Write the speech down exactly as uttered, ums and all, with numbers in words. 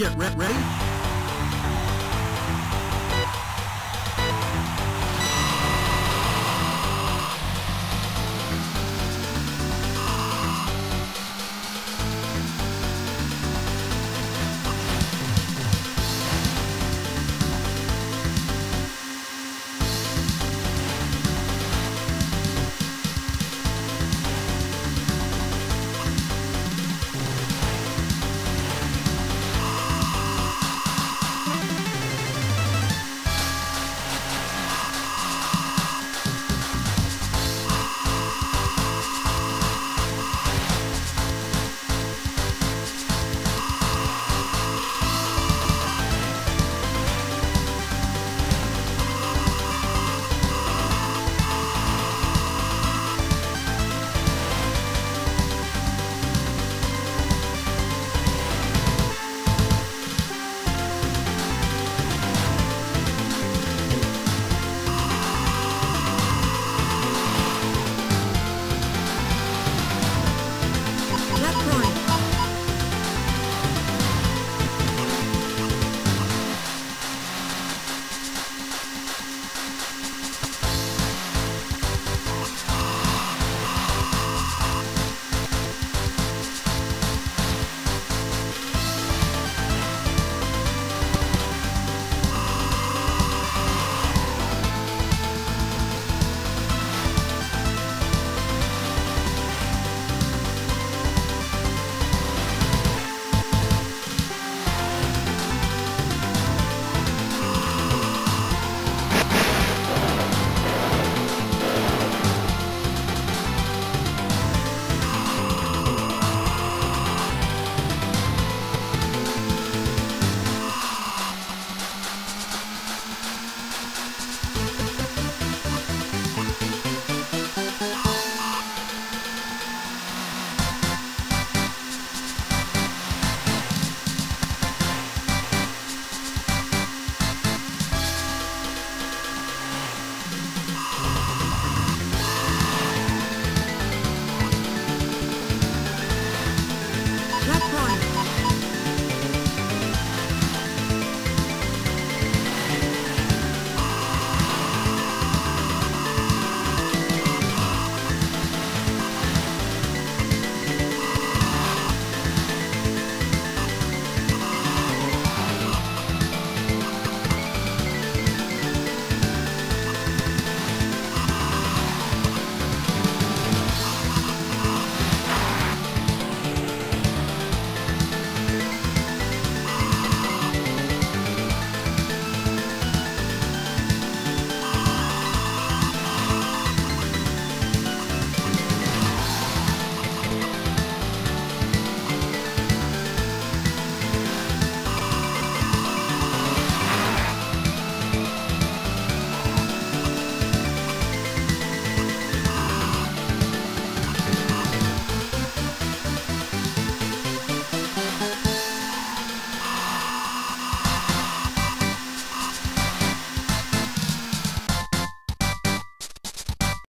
Get re ready.